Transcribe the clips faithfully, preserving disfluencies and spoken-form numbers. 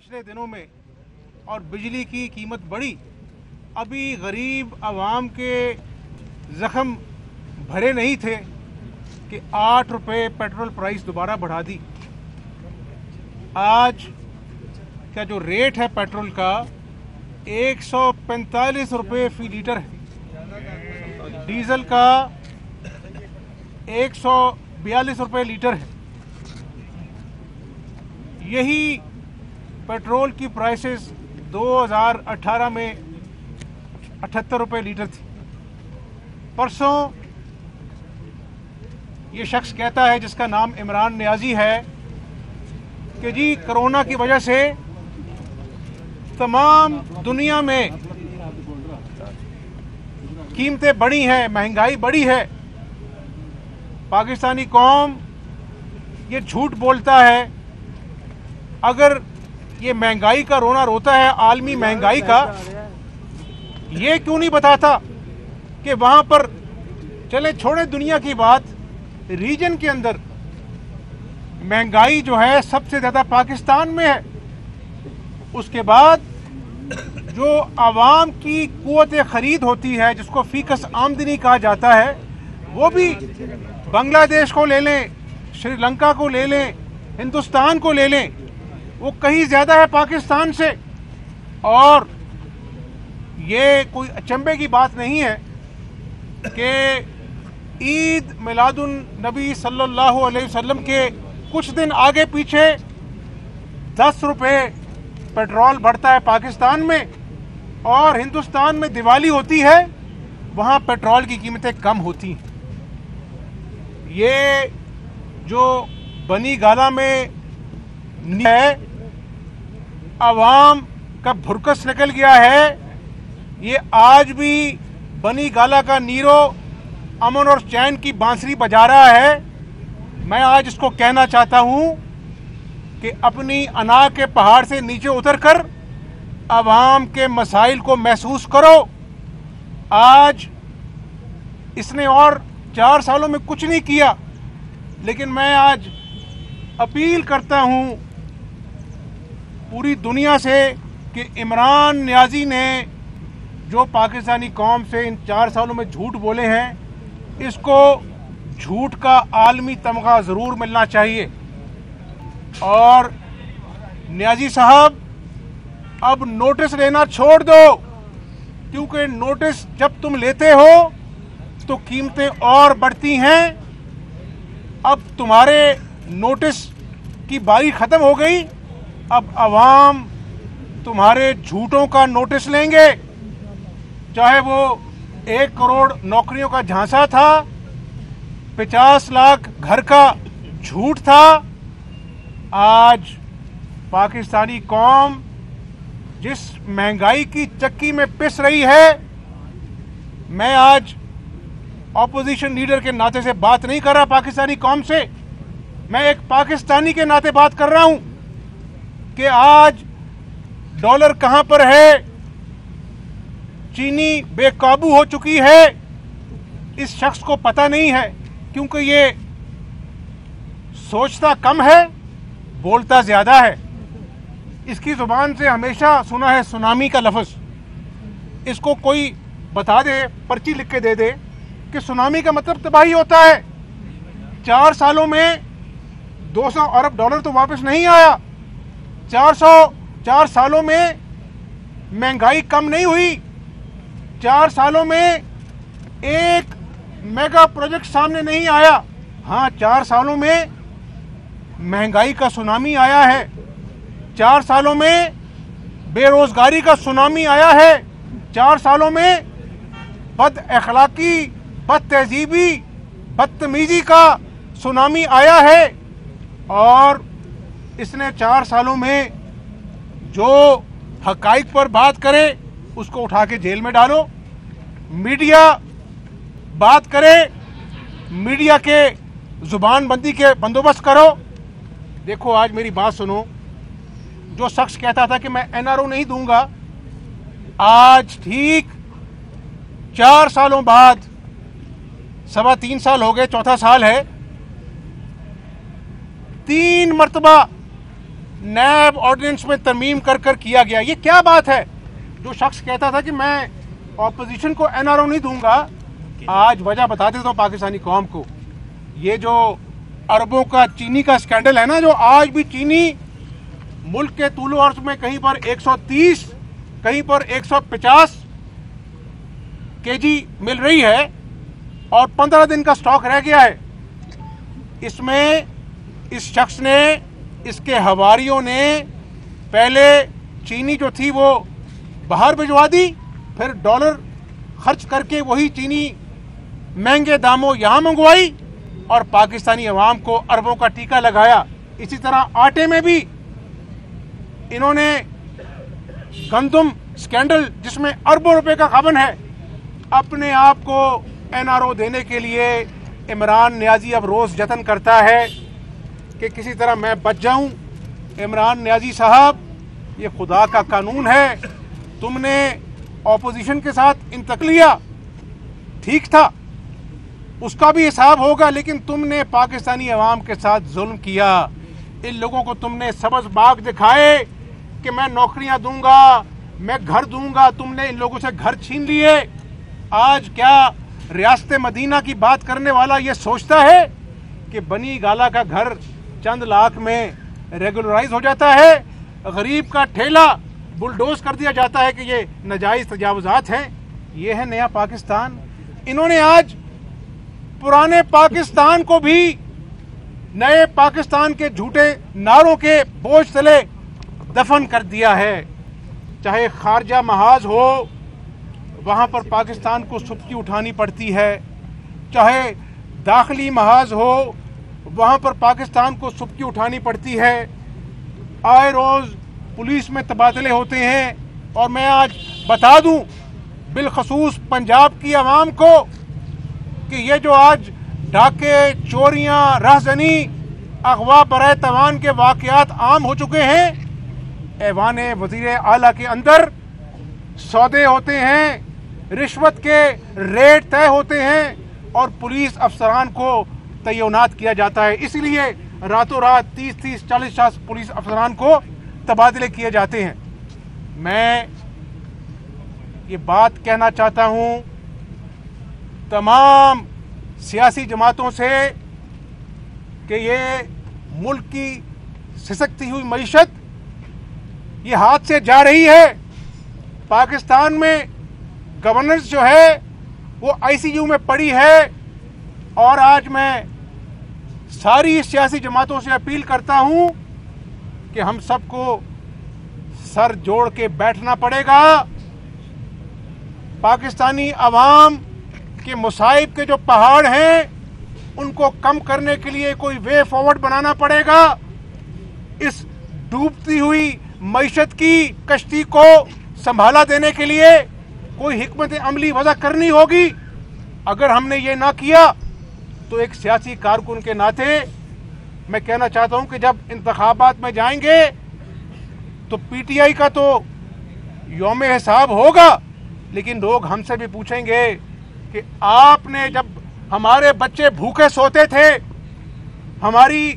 पिछले दिनों में और बिजली की कीमत बढ़ी, अभी गरीब आवाम के ज़ख़म भरे नहीं थे कि आठ रुपये पेट्रोल प्राइस दोबारा बढ़ा दी। आज का जो रेट है पेट्रोल का एक सौ पैंतालीस रुपये फी लीटर है, डीज़ल का एक सौ बयालीस रुपये लीटर है। यही पेट्रोल की प्राइसेस दो हज़ार अठारह में अठहत्तर रुपये लीटर थी। परसों ये शख्स कहता है जिसका नाम इमरान नियाज़ी है कि जी कोरोना की वजह से तमाम दुनिया में कीमतें बढ़ी हैं, महंगाई बढ़ी है, पाकिस्तानी कौम ये झूठ बोलता है। अगर ये महंगाई का रोना रोता है, आलमी महंगाई का, ये क्यों नहीं बताता कि वहाँ पर चले छोड़े दुनिया की बात, रीजन के अंदर महंगाई जो है सबसे ज़्यादा पाकिस्तान में है। उसके बाद जो आवाम की क़ुव्वत ख़रीद होती है जिसको फ़ीकस आमदनी कहा जाता है, वो भी बांग्लादेश को ले लें, श्रीलंका को ले लें, हिंदुस्तान को ले लें, वो कहीं ज़्यादा है पाकिस्तान से। और ये कोई अचंभे की बात नहीं है कि ईद मिलादुन नबी सल्लल्लाहु अलैहि वसल्लम के कुछ दिन आगे पीछे दस रुपये पेट्रोल बढ़ता है पाकिस्तान में, और हिंदुस्तान में दिवाली होती है, वहाँ पेट्रोल की कीमतें कम होती हैं। ये जो बनी गाला में है, आवाम का भुरकस निकल गया है। ये आज भी बनी गाला का नीरो अमन और चैन की बांसुरी बजा रहा है। मैं आज इसको कहना चाहता हूँ कि अपनी अना के पहाड़ से नीचे उतरकर आवाम के मसाइल को महसूस करो। आज इसने और चार सालों में कुछ नहीं किया, लेकिन मैं आज अपील करता हूँ पूरी दुनिया से कि इमरान नियाज़ी ने जो पाकिस्तानी कौम से इन चार सालों में झूठ बोले हैं, इसको झूठ का आलमी तमगा ज़रूर मिलना चाहिए। और नियाज़ी साहब अब नोटिस लेना छोड़ दो, क्योंकि नोटिस जब तुम लेते हो तो कीमतें और बढ़ती हैं। अब तुम्हारे नोटिस की बारी ख़त्म हो गई, अब आवाम तुम्हारे झूठों का नोटिस लेंगे। चाहे वो एक करोड़ नौकरियों का झांसा था, पचास लाख घर का झूठ था। आज पाकिस्तानी कौम जिस महंगाई की चक्की में पिस रही है, मैं आज ऑपोजिशन लीडर के नाते से बात नहीं कर रहा पाकिस्तानी कौम से, मैं एक पाकिस्तानी के नाते बात कर रहा हूँ कि आज डॉलर कहाँ पर है, चीनी बेकाबू हो चुकी है। इस शख्स को पता नहीं है क्योंकि ये सोचता कम है, बोलता ज़्यादा है। इसकी ज़ुबान से हमेशा सुना है सुनामी का लफ्ज़। इसको कोई बता दे, पर्ची लिख के दे दे कि सुनामी का मतलब तबाही होता है। चार सालों में दो सौ अरब डॉलर तो वापस नहीं आया, चार सौ चार सालों में महंगाई कम नहीं हुई, चार सालों में एक मेगा प्रोजेक्ट सामने नहीं आया। हाँ, चार सालों में महंगाई का सुनामी आया है, चार सालों में बेरोज़गारी का सुनामी आया है, चार सालों में बद अखलाकी, बद तहजीबी, बदतमीजी का सुनामी आया है। और इसने चार सालों में जो हक़ाइक़ पर बात करे उसको उठा के जेल में डालो। मीडिया बात करे, मीडिया के ज़ुबान बंदी के बंदोबस्त करो। देखो, आज मेरी बात सुनो, जो शख्स कहता था कि मैं एन आर ओ नहीं दूंगा, आज ठीक चार सालों बाद, सवा तीन साल हो गए, चौथा साल है, तीन मरतबा नैब ऑर्डिनेंस में तरमीम कर कर किया गया। ये क्या बात है? जो शख्स कहता था कि मैं ऑपोजिशन को एन आर ओ नहीं दूंगा, आज वजह बता देता हूँ पाकिस्तानी कौम को। ये जो अरबों का चीनी का स्कैंडल है ना, जो आज भी चीनी मुल्क के तूलो अर्ज में कहीं पर एक सौ तीस, कहीं पर एक सौ पचास केजी मिल रही है और पंद्रह दिन का स्टॉक रह गया है। इसमें इस शख्स ने, इसके हवारियों ने पहले चीनी जो थी वो बाहर भिजवा दी, फिर डॉलर खर्च करके वही चीनी महंगे दामों यहाँ मंगवाई और पाकिस्तानी अवाम को अरबों का टीका लगाया। इसी तरह आटे में भी इन्होंने गंदम स्कैंडल, जिसमें अरबों रुपए का खबन है, अपने आप को एन आर ओ देने के लिए इमरान नियाज़ी अब रोज़ जतन करता है कि किसी तरह मैं बच जाऊं। इमरान नियाज़ी साहब, ये खुदा का कानून है, तुमने ऑपोजिशन के साथ इंतकाल लिया, ठीक था, उसका भी हिसाब होगा, लेकिन तुमने पाकिस्तानी अवाम के साथ जुल्म किया। इन लोगों को तुमने सबज बाग दिखाए कि मैं नौकरियां दूंगा, मैं घर दूंगा, तुमने इन लोगों से घर छीन लिए। आज क्या रियासत मदीना की बात करने वाला ये सोचता है कि बनी गाला का घर चंद लाख में रेगुलराइज हो जाता है, गरीब का ठेला बुलडोज कर दिया जाता है कि ये नाजायज़ तजावुज़ात हैं? ये है नया पाकिस्तान। इन्होंने आज पुराने पाकिस्तान को भी नए पाकिस्तान के झूठे नारों के बोझ तले दफन कर दिया है। चाहे खारजा महाज हो, वहाँ पर पाकिस्तान को सुबकी उठानी पड़ती है, चाहे दाखिली महाज हो, वहाँ पर पाकिस्तान को सुबकी उठानी पड़ती है। आए रोज़ पुलिस में तबादले होते हैं और मैं आज बता दूं बिलखसूस पंजाब की आवाम को कि ये जो आज डाके, चोरियाँ, रहजनी, अगवा बराए तवान के वाक़यात आम हो चुके हैं, ऐवान वज़ीर आला के अंदर सौदे होते हैं, रिश्वत के रेट तय होते हैं और पुलिस अफसरान को तैनात किया जाता है। इसलिए रातों रात तीस तीस चालीस चालीस पुलिस अफसरान को तबादले किए जाते हैं। मैं ये बात कहना चाहता हूँ तमाम सियासी जमातों से कि ये मुल्क की सिसकती हुई मईशत ये हाथ से जा रही है। पाकिस्तान में गवर्नेंस जो है वो आई सी यू में पड़ी है और आज मैं सारी सियासी जमातों से अपील करता हूं कि हम सबको सर जोड़ के बैठना पड़ेगा। पाकिस्तानी अवाम के मुसाइब के जो पहाड़ हैं उनको कम करने के लिए कोई वे फॉरवर्ड बनाना पड़ेगा। इस डूबती हुई मईशत की कश्ती को संभाला देने के लिए कोई हिकमत अमली वजह करनी होगी। अगर हमने ये ना किया तो एक सियासी कारकुन के नाते मैं कहना चाहता हूँ कि जब इंतखाबात में जाएंगे तो पी टी आई का तो यौम हिसाब होगा, लेकिन लोग हमसे भी पूछेंगे कि आपने, जब हमारे बच्चे भूखे सोते थे, हमारी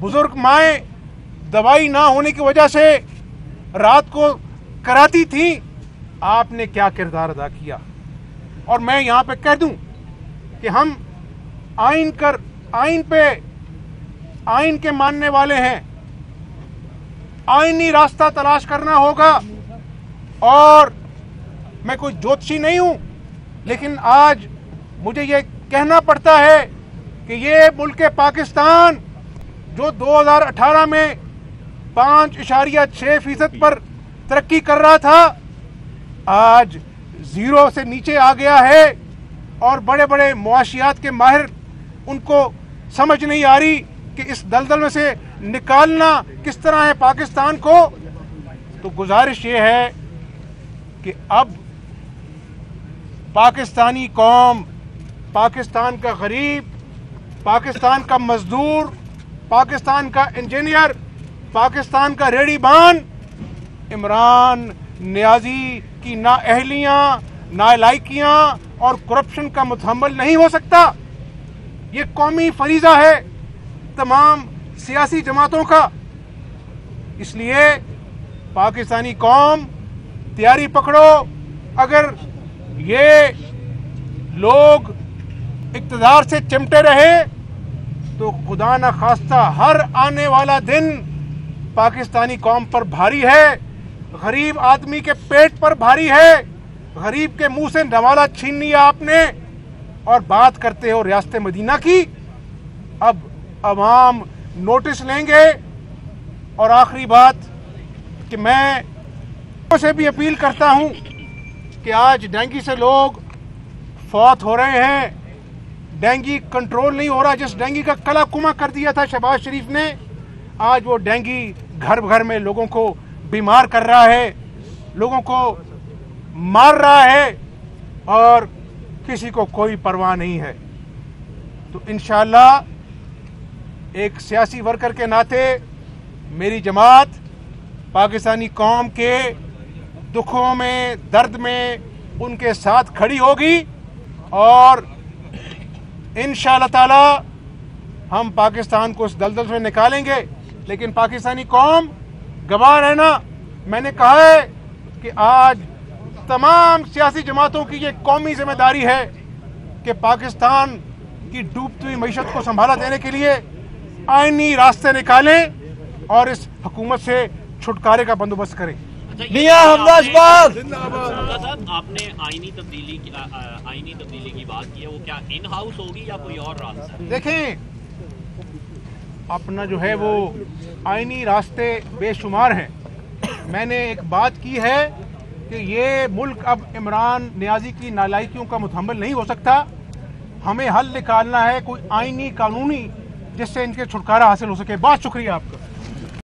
बुजुर्ग माएँ दवाई ना होने की वजह से रात को कराती थी, आपने क्या किरदार अदा किया? और मैं यहाँ पे कह दूँ कि हम आइन कर आइन पे आइन के मानने वाले हैं। आइनी रास्ता तलाश करना होगा और मैं कोई ज्योतिषी नहीं हूँ, लेकिन आज मुझे ये कहना पड़ता है कि ये मुल्क पाकिस्तान जो दो हज़ार अठारह में पाँच इशारिया छः फीसद पर तरक्की कर रहा था, आज ज़ीरो से नीचे आ गया है और बड़े बड़े मुआशियात के माहिर उनको समझ नहीं आ रही कि इस दलदल में से निकालना किस तरह है पाकिस्तान को। तो गुजारिश ये है कि अब पाकिस्तानी कौम, पाकिस्तान का गरीब, पाकिस्तान का मज़दूर, पाकिस्तान का इंजीनियर, पाकिस्तान का रेडी बान इमरान नियाज़ी की नाअहलियाँ, नालायकियाँ और करप्शन का मुतहम्मल नहीं हो सकता। ये कौमी फरीज़ा है तमाम सियासी जमातों का। इसलिए पाकिस्तानी कौम तैयारी पकड़ो। अगर ये लोग इक़्तिदार से चिमटे रहे तो खुदा न खास्ता हर आने वाला दिन पाकिस्तानी कौम पर भारी है, गरीब आदमी के पेट पर भारी है। गरीब के मुंह से नवाला छीन लिया आपने और बात करते हो रियासत मदीना की। अब अवाम नोटिस लेंगे। और आखिरी बात कि मैं लोगों से भी अपील करता हूं कि आज डेंगू से लोग फौत हो रहे हैं, डेंगू कंट्रोल नहीं हो रहा। जिस डेंगू का कला कुमा कर दिया था शहबाज शरीफ ने, आज वो डेंगू घर घर में लोगों को बीमार कर रहा है, लोगों को मार रहा है और किसी को कोई परवाह नहीं है। तो इंशाल्लाह एक सियासी वर्कर के नाते मेरी जमात पाकिस्तानी कौम के दुखों में, दर्द में उनके साथ खड़ी होगी और इंशाल्लाह ताला हम पाकिस्तान को इस दलदल से निकालेंगे। लेकिन पाकिस्तानी कौम गवाह रहना। मैंने कहा है कि आज तमाम सियासी जमातों की ये कौमी जिम्मेदारी है कि पाकिस्तान की डूबती हुई मईशत को संभाला देने के लिए आईनी रास्ते निकालें और इस हुकूमत से छुटकारे का बंदोबस्त करें। आपने आईनी तब्दीली की आईनी तब्दीली की बात की है, वो क्या इन हाउस होगी या कोई और रास्ता? देखें, अपना जो है वो आईनी रास्ते बेशुमार हैं। मैंने एक बात की है कि ये मुल्क अब इमरान नियाज़ी की नालायकियों का मुतहम्मल नहीं हो सकता। हमें हल निकालना है कोई आईनी कानूनी जिससे इनके छुटकारा हासिल हो सके। बहुत शुक्रिया आपका।